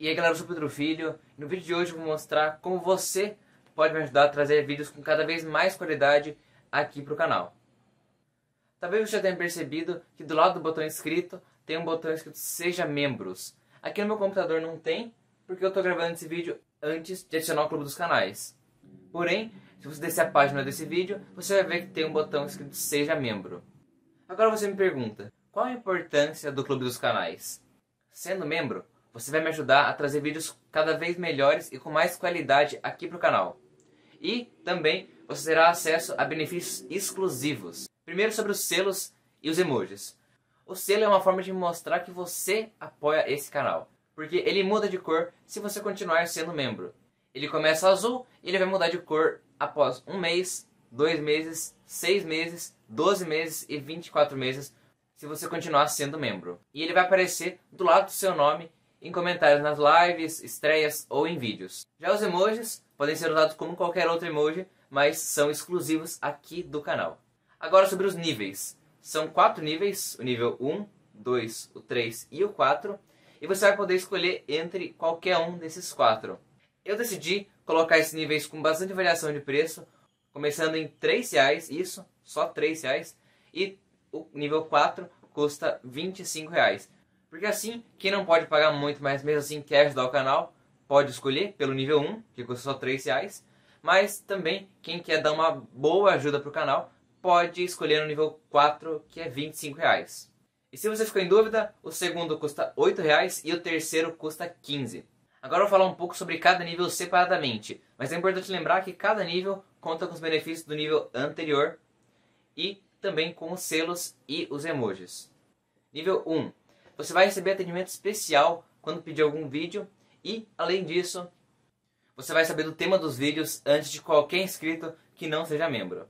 E aí galera, eu sou o Pedro Filho. No vídeo de hoje eu vou mostrar como você pode me ajudar a trazer vídeos com cada vez mais qualidade aqui pro canal. Talvez você já tenha percebido que do lado do botão inscrito tem um botão escrito Seja Membros. Aqui no meu computador não tem, porque eu tô gravando esse vídeo antes de adicionar o Clube dos Canais. Porém, se você descer a página desse vídeo, você vai ver que tem um botão escrito Seja Membro. Agora você me pergunta, qual a importância do Clube dos Canais? Sendo membro, você vai me ajudar a trazer vídeos cada vez melhores e com mais qualidade aqui para o canal. E também você terá acesso a benefícios exclusivos. Primeiro sobre os selos e os emojis. O selo é uma forma de mostrar que você apoia esse canal, porque ele muda de cor se você continuar sendo membro. Ele começa azul e ele vai mudar de cor após um mês, 2 meses, 6 meses, 12 meses e 24 meses se você continuar sendo membro. E ele vai aparecer do lado do seu nome em comentários nas lives, estreias ou em vídeos. Já os emojis podem ser usados como qualquer outro emoji, mas são exclusivos aqui do canal. Agora sobre os níveis. São 4 níveis, o nível 1, 2, o 3 e o 4. E você vai poder escolher entre qualquer um desses 4. Eu decidi colocar esses níveis com bastante variação de preço, começando em R$3, isso, só R$3, e o nível 4 custa R$25. Porque assim, quem não pode pagar muito, mas mesmo assim quer ajudar o canal, pode escolher pelo nível 1, que custa só R$3, mas também quem quer dar uma boa ajuda para o canal, pode escolher no nível 4, que é R$25. E se você ficou em dúvida, o segundo custa R$8 e o terceiro custa R$15. Agora eu vou falar um pouco sobre cada nível separadamente, mas é importante lembrar que cada nível conta com os benefícios do nível anterior e também com os selos e os emojis. Nível 1. Você vai receber atendimento especial quando pedir algum vídeo e, além disso, você vai saber do tema dos vídeos antes de qualquer inscrito que não seja membro.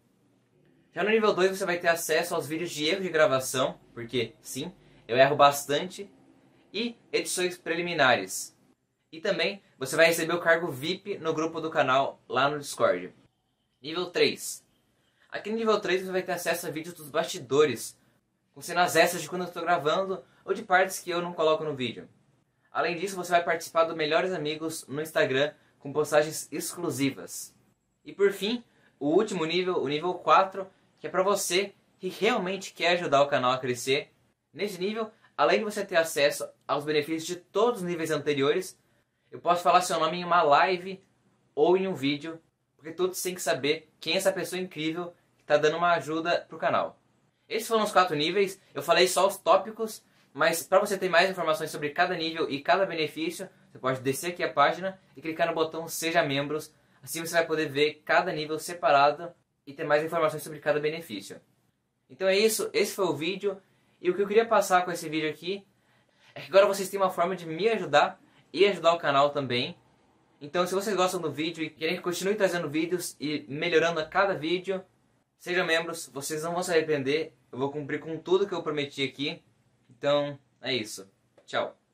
Já no nível 2 você vai ter acesso aos vídeos de erro de gravação, porque, sim, eu erro bastante, e edições preliminares. E também você vai receber o cargo VIP no grupo do canal lá no Discord. Nível 3. Aqui no nível 3 você vai ter acesso a vídeos dos bastidores, com cenas extras de quando eu estou gravando ou de partes que eu não coloco no vídeo. Além disso, você vai participar do Melhores Amigos no Instagram com postagens exclusivas. E por fim, o último nível, o nível 4, que é para você que realmente quer ajudar o canal a crescer. Nesse nível, além de você ter acesso aos benefícios de todos os níveis anteriores, eu posso falar seu nome em uma live ou em um vídeo, porque todos têm que saber quem é essa pessoa incrível que está dando uma ajuda pro canal. Esses foram os 4 níveis, eu falei só os tópicos, mas para você ter mais informações sobre cada nível e cada benefício, você pode descer aqui a página e clicar no botão Seja Membros, assim você vai poder ver cada nível separado e ter mais informações sobre cada benefício. Então é isso, esse foi o vídeo, e o que eu queria passar com esse vídeo aqui é que agora vocês têm uma forma de me ajudar e ajudar o canal também. Então se vocês gostam do vídeo e querem que continue trazendo vídeos e melhorando a cada vídeo, sejam membros, vocês não vão se arrepender. Eu vou cumprir com tudo que eu prometi aqui. Então é isso, tchau.